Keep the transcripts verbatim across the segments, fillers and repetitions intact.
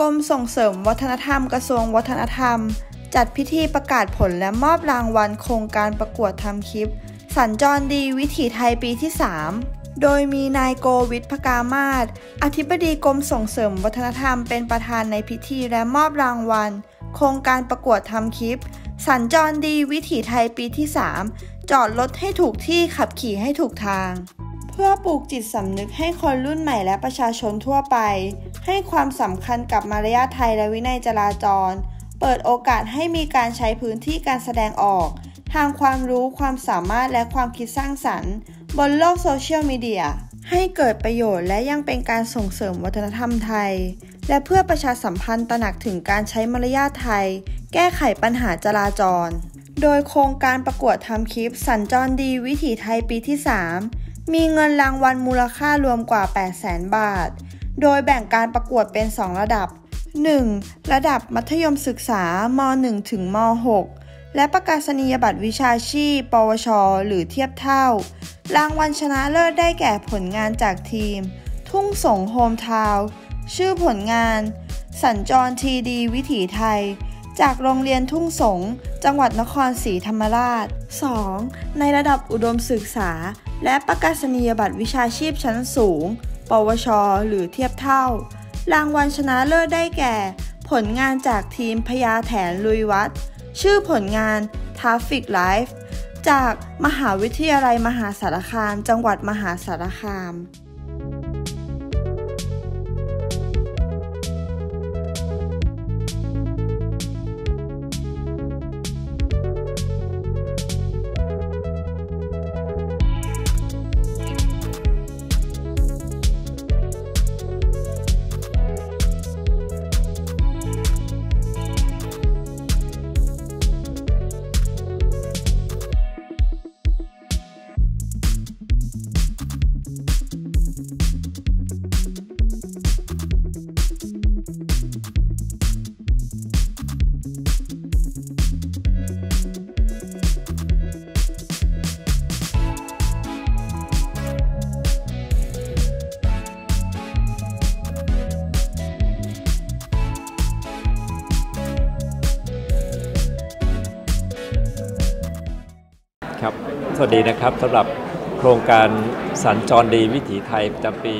กรมส่งเสริมวัฒนธรรมกระทรวงวัฒนธรรมจัดพิธีประกาศผลและมอบรางวัลโครงการประกวดทำคลิปสัญจรดีวิถีไทยปีที่สามโดยมีนายโกวิทย์ ภกามาศอธิบดีกรมส่งเสริมวัฒนธรรมเป็นประธานในพิธีและมอบรางวัลโครงการประกวดทำคลิปสัญจรดีวิถีไทยปีที่สามจอดรถให้ถูกที่ขับขี่ให้ถูกทางเพื่อปลูกจิตสำนึกให้คนรุ่นใหม่และประชาชนทั่วไปให้ความสำคัญกับมารยาทไทยและวินัยจราจรเปิดโอกาสให้มีการใช้พื้นที่การแสดงออกทางความรู้ความสามารถและความคิดสร้างสรรค์บนโลกโซเชียลมีเดียให้เกิดประโยชน์และยังเป็นการส่งเสริมวัฒนธรรมไทยและเพื่อประชาสัมพันธ์ตระหนักถึงการใช้มารยาทไทยแก้ไขปัญหาจราจรโดยโครงการประกวดทำคลิปสัญจรดีวิถีไทยปีที่สามมีเงินรางวัลมูลค่ารวมกว่า แปดแสน บาทโดยแบ่งการประกวดเป็นสองระดับหนึ่งระดับมัธยมศึกษาม.หนึ่ง ถึงม.หก และประกาศนียบัตรวิชาชีพปวชหรือเทียบเท่ารางวัลชนะเลิศได้แก่ผลงานจากทีมทุ่งสงโฮมทาวน์ชื่อผลงานสัญจรทีดีวิถีไทยจากโรงเรียนทุ่งสงจังหวัดนครศรีธรรมราช สอง ในระดับอุดมศึกษาและประกาศนียบัตรวิชาชีพชั้นสูงปวชหรือเทียบเท่ารางวัลชนะเลิศได้แก่ผลงานจากทีมพญาแถนลุยวัดชื่อผลงาน Traffic Life จากมหาวิทยาลัยมหาสารคามจังหวัดมหาสารคามสวัสดีนะครับสำหรับโครงการสัญจรดีวิถีไทยประจำปี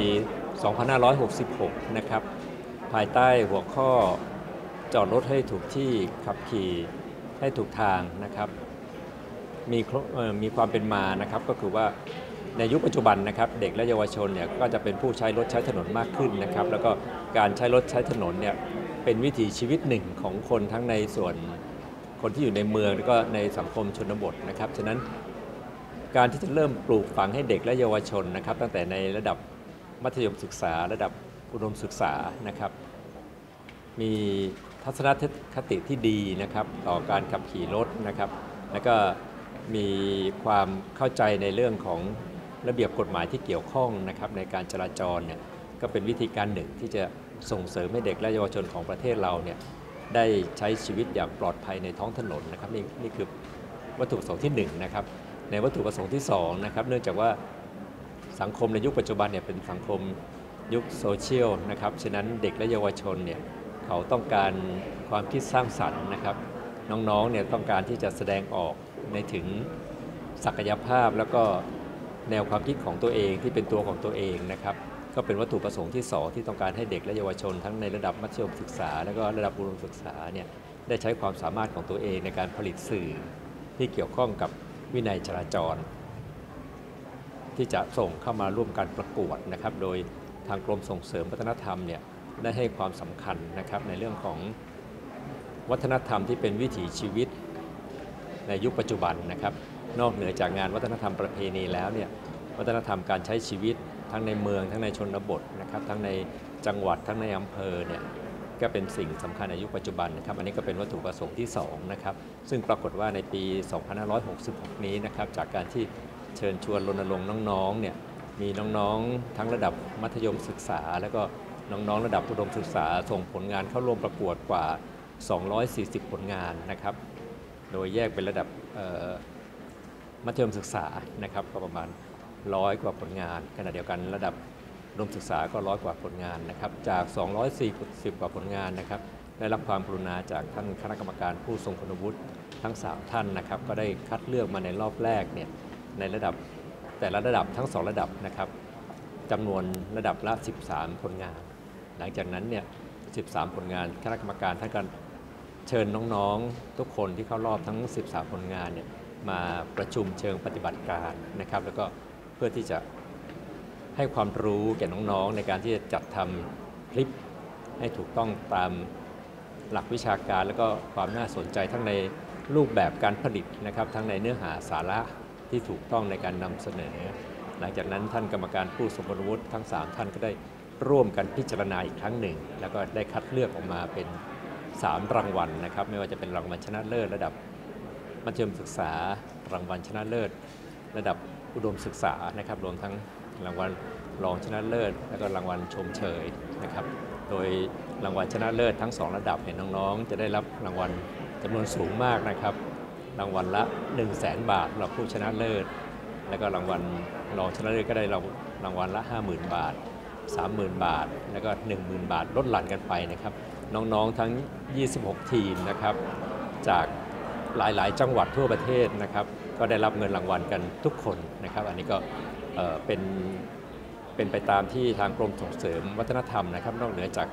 สองพันห้าร้อยหกสิบหก นะครับภายใต้หัวข้อจอดรถให้ถูกที่ขับขี่ให้ถูกทางนะครับมีมีความเป็นมานะครับก็คือว่าในยุคปัจจุบันนะครับเด็กและเยาวชนเนี่ยก็จะเป็นผู้ใช้รถใช้ถนนมากขึ้นนะครับแล้วก็การใช้รถใช้ถนนเนี่ยเป็นวิถีชีวิตหนึ่งของคนทั้งในส่วนคนที่อยู่ในเมืองแล้วก็ในสังคมชนบทนะครับฉะนั้นการที่จะเริ่มปลูกฝังให้เด็กและเยาวชนนะครับตั้งแต่ในระดับมัธยมศึกษาระดับอุดมศึกษานะครับมีทัศนคติที่ดีนะครับต่อการขับขี่รถนะครับแล้วก็มีความเข้าใจในเรื่องของระเบียบกฎหมายที่เกี่ยวข้องนะครับในการจราจรเนี่ยก็เป็นวิธีการหนึ่งที่จะส่งเสริมให้เด็กและเยาวชนของประเทศเราเนี่ยได้ใช้ชีวิตอย่างปลอดภัยในท้องถนนนะครับนี่นี่คือวัตถุประสงค์ที่หนึ่งนะครับในวัตถุประสงค์ที่สองนะครับเนื่องจากว่าสังคมในยุคปัจจุบันเนี่ยเป็นสังคมยุคโซเชียลนะครับฉะนั้นเด็กและเยาวชนเนี่ยเขาต้องการความคิดสร้างสรรค์นะครับน้องๆเนี่ยต้องการที่จะแสดงออกในถึงศักยภาพแล้วก็แนวความคิดของตัวเองที่เป็นตัวของตัวเองนะครับก็เป็นวัตถุประสงค์ที่สองที่ต้องการให้เด็กและเยาวชนทั้งในระดับมัธยมศึกษาแล้วก็ระดับอุดมศึกษาเนี่ยได้ใช้ความสามารถของตัวเองในการผลิตสื่อที่เกี่ยวข้องกับวินัยจราจรที่จะส่งเข้ามาร่วมการประกวดนะครับโดยทางกรมส่งเสริมวัฒนธรรมเนี่ยได้ให้ความสำคัญนะครับในเรื่องของวัฒนธรรมที่เป็นวิถีชีวิตในยุคปัจจุบันนะครับนอกเหนือจากงานวัฒนธรรมประเพณีแล้วเนี่ยวัฒนธรรมการใช้ชีวิตทั้งในเมืองทั้งในชนบทนะครับทั้งในจังหวัดทั้งในอำเภอเนี่ยก็เป็นสิ่งสำคัญในยุคปัจจุบันนะครับอันนี้ก็เป็นวัตถุประสงค์ที่สองนะครับซึ่งปรากฏว่าในปี สองพันห้าร้อยหกสิบหก นี้นะครับจากการที่เชิญชวนรณรงค์น้องๆเนี่ยมีน้องๆทั้งระดับมัธยมศึกษาแล้วก็น้องๆระดับอุดมศึกษาส่งผลงานเข้าร่วมประกวดกว่าสองร้อยสี่สิบผลงานนะครับโดยแยกเป็นระดับมัธยมศึกษานะครับก็ประมาณร้อยกว่าผลงานขณะเดียวกันระดับ อุดมศึกษาก็ร้อยกว่าผลงานนะครับจากสองร้อยสี่สิบกว่าผลงานนะครับได้รับความกรุณาจากท่านคณะกรรมการผู้ทรงคุณวุฒิทั้งสามท่านนะครับก็ได้คัดเลือกมาในรอบแรกเนี่ยในระดับแต่ละระดับทั้งสองระดับนะครับจำนวนระดับละสิบสามผลงานหลังจากนั้นเนี่ยสิบสามผลงานคณะกรรมการท่านก็เชิญน้องๆทุกคนที่เข้ารอบทั้งสิบสามผลงานเนี่ยมาประชุมเชิงปฏิบัติการนะครับแล้วก็เพื่อที่จะให้ความรู้แก่น้องๆในการที่จะจัดทำคลิปให้ถูกต้องตามหลักวิชาการแล้วก็ความน่าสนใจทั้งในรูปแบบการผลิตนะครับทั้งในเนื้อหาสาระที่ถูกต้องในการนำเสนอหลังจากนั้นท่านกรรมการผู้ทรงคุณวุฒิทั้งสามท่านก็ได้ร่วมกันพิจารณาอีกครั้งหนึ่งแล้วก็ได้คัดเลือกออกมาเป็นสามรางวัลนะครับไม่ว่าจะเป็นรางวัลชนะเลิศระดับมัธยมศึกษารางวัลชนะเลิศระดับอุดมศึกษานะครับรวมทั้งรางวัลรองชนะเลิศและก็รางวัลชมเชยนะครับโดยรางวัลชนะเลิศทั้งสองระดับเนี่ยน้องๆจะได้รับรางวัลจำนวนสูงมากนะครับรางวัลละหนึ่งแสนบาทสำหรับผู้ชนะเลิศและก็รางวัลรองชนะเลิศก็ได้รางวัลละ ห้าหมื่น บาท สามหมื่น บาทและก็ หนึ่งหมื่น บาทลดหลั่นกันไปนะครับน้องๆทั้งยี่สิบหกทีมนะครับจากหลายๆจังหวัดทั่วประเทศนะครับก็ได้รับเงินรางวัลกันทุกคนนะครับอันนี้ก็เป็นเป็นไปตามที่ทางกรมส่งเสริมวัฒนธรรมนะครับนอกเหนือจาก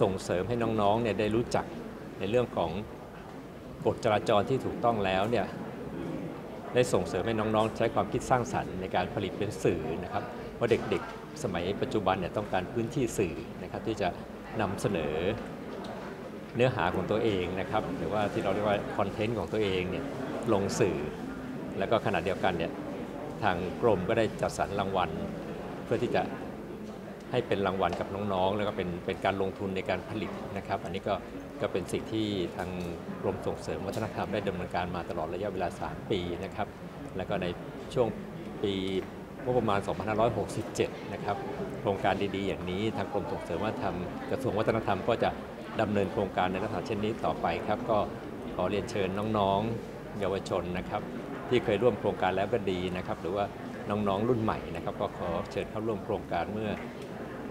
ส่งเสริมให้น้องๆเนี่ยได้รู้จักในเรื่องของกฎจราจรที่ถูกต้องแล้วเนี่ยได้ส่งเสริมให้น้องๆใช้ความคิดสร้างสรรค์ในการผลิตเป็นสื่อนะครับเพราะเด็กๆสมัยปัจจุบันเนี่ยต้องการพื้นที่สื่อนะครับที่จะนำเสนอเนื้อหาของตัวเองนะครับหรือว่าที่เราเรียกว่าคอนเทนต์ของตัวเองเนี่ยลงสื่อแล้วก็ขณะเดียวกันเนี่ยทางกรมก็ได้จัดสรรรางวัลเพื่อที่จะให้เป็นรางวัลกับน้องๆแล้วก็เป็นเป็นการลงทุนในการผลิตนะครับอันนี้ก็ก็เป็นสิ่งที่ทางกรมส่งเสริมวัฒนธรรมได้ดำเนินการมาตลอดระยะเวลาสามปีนะครับแล้วก็ในช่วงปีงบประมาณสองพันห้าร้อยหกสิบเจ็ดนะครับโครงการดีๆอย่างนี้ทางกรมส่งเสริมวัฒนธรรมกระทรวงวัฒนธรรมก็จะดำเนินโครงการในลักษณะเช่นนี้ต่อไปครับก็ขอเรียนเชิญน้องๆเยาวชนนะครับที่เคยร่วมโครงการแล้วก็ดีนะครับหรือว่าน้องๆรุ่นใหม่นะครับก็ขอเชิญเข้าร่วมโครงการเมื่อ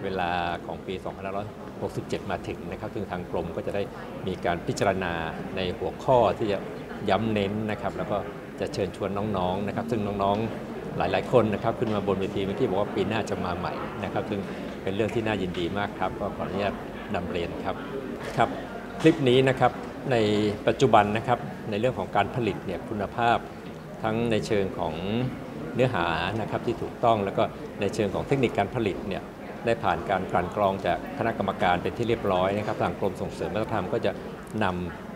เวลาของปีสองพันห้าร้อยหกสิบเจ็ดมาถึงนะครับซึ่งทางกรมก็จะได้มีการพิจารณาในหัวข้อที่จะย้ำเน้นนะครับแล้วก็จะเชิญชวนน้องๆนะครับซึ่งน้องๆหลายๆคนนะครับขึ้นมาบนเวทีเมื่อกี้บอกว่าปีหน้าจะมาใหม่นะครับซึ่งเป็นเรื่องที่น่ายินดีมากครับก็ขออนุญาตนำเรียนครับครับคลิปนี้นะครับในปัจจุบันนะครับในเรื่องของการผลิตเนี่ยคุณภาพทั้งในเชิงของเนื้อหานะครับที่ถูกต้องแล้วก็ในเชิงของเทคนิคการผลิตเนี่ยได้ผ่านการกลั่นกรองจากคณะกรรมการเป็นที่เรียบร้อยนะครับทางกรมส่งเสริมวัฒนธรรมก็จะน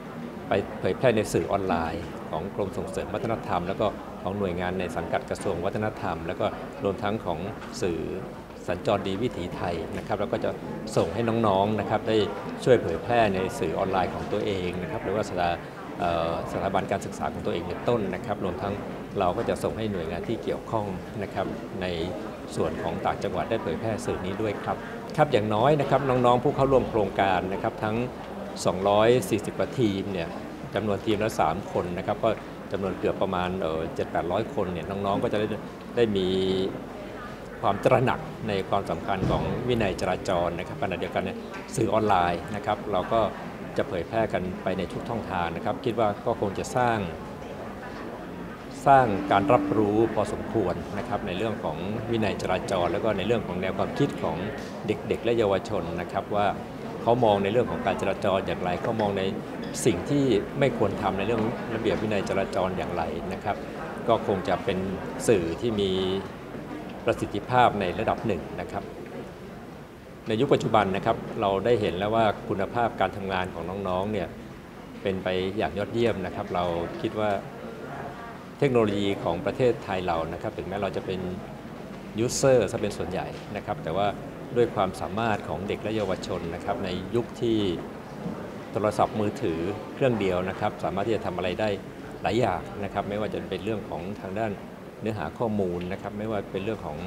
ำไปเผยแพร่ในสื่อออนไลน์ของกรมส่งเสริมวัฒนธรรมแล้วก็ของหน่วยงานในสังกัดกระทรวงวัฒนธรรมแล้วก็รวมทั้งของสื่อสัญจรดีวิถีไทยนะครับแล้วก็จะส่งให้น้องๆนะครับได้ช่วยเผยแพร่ในสื่อออนไลน์ของตัวเองนะครับหรือว่าสถาบันการศึกษาของตัวเองเป็นต้นนะครับรวมทั้งเราก็จะส่งให้หน่วยงานที่เกี่ยวข้องนะครับในส่วนของต่างจังหวัดได้เผยแพร่สื่อนี้ด้วยครับครับอย่างน้อยนะครับน้องๆผู้เข้าร่วมโครงการนะครับทั้งสองร้อยสี่สิบกว่าทีมเนี่ยจำนวนทีมละสามคนนะครับก็จำนวนเกือบประมาณเอ่อ เจ็ดถึงแปดร้อย คนเนี่ยน้องๆก็จะได้ได้มีความตระหนักในความสำคัญของวินัยจราจรนะครับขณะเดียวกันเนี่ยสื่อออนไลน์นะครับเราก็จะเผยแพร่กันไปในทุกช่องทางนะครับคิดว่าก็คงจะสร้างสร้างการรับรู้พอสมควรนะครับในเรื่องของวินัยจราจรแล้วก็ในเรื่องของแนวความคิดของเด็กๆและเยาวชนนะครับว่าเขามองในเรื่องของการจราจรอย่างไรเขามองในสิ่งที่ไม่ควรทำในเรื่องระเบียบวินัยจราจรอย่างไรนะครับก็คงจะเป็นสื่อที่มีประสิทธิภาพในระดับหนึ่งนะครับในยุคปัจจุบันนะครับเราได้เห็นแล้วว่าคุณภาพการทำงานของน้องๆเนี่ยเป็นไปอย่างยอดเยี่ยมนะครับเราคิดว่าเทคโนโลยีของประเทศไทยเรานะครับถึงแม้เราจะเป็นยูเซอร์ซะเป็นส่วนใหญ่นะครับแต่ว่าด้วยความสามารถของเด็กและเยาวชนนะครับในยุคที่โทรศัพท์มือถือเครื่องเดียวนะครับสามารถที่จะทำอะไรได้หลายอย่างนะครับไม่ว่าจะเป็นเรื่องของทางด้านเนื้อหาข้อมูลนะครับไม่ว่าเป็นเรื่องของ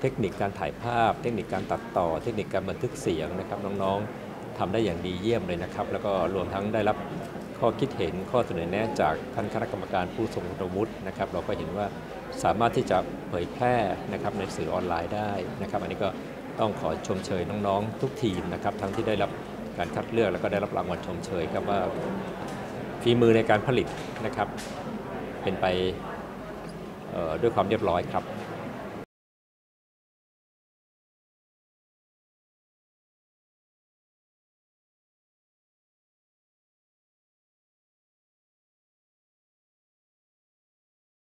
เทคนิคการถ่ายภาพเทคนิคการตัดต่อเทคนิคการบันทึกเสียงนะครับน้องๆทำได้อย่างดีเยี่ยมเลยนะครับแล้วก็รวมทั้งได้รับข้อคิดเห็นข้อเสนอแนะจากท่านคณะกรรมการผู้ทรงคุณวุฒินะครับเราก็เห็นว่าสามารถที่จะเผยแพร่นะครับในสื่อออนไลน์ได้นะครับอันนี้ก็ ต้องขอชมเชยน้องๆทุกทีมนะครับทั้งที่ได้รับการคัดเลือกแล้วก็ได้รับรางวัลชมเชยครับว่าฝีมือในการผลิตนะครับเป็นไปด้วยความเรียบร้อยครับ